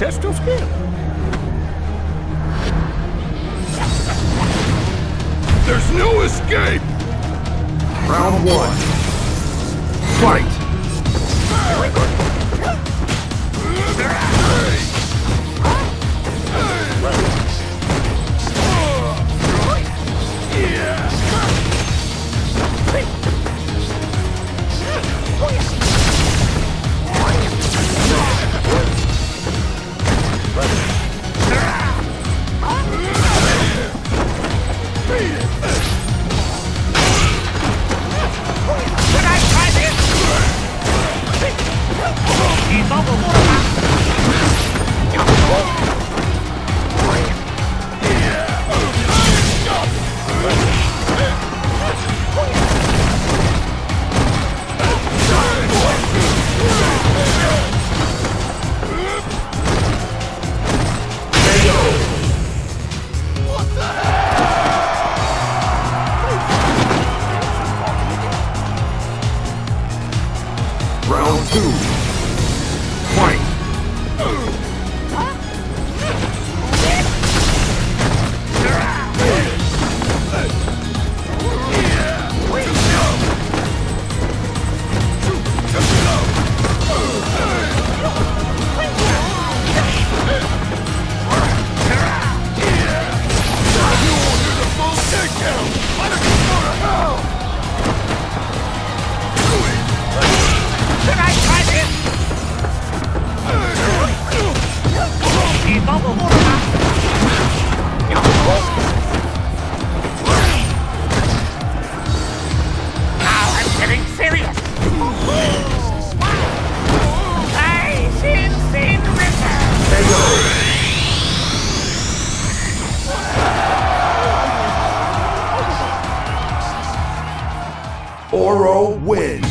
Test your skill. There's no escape! Round one. Fight! Oro wins.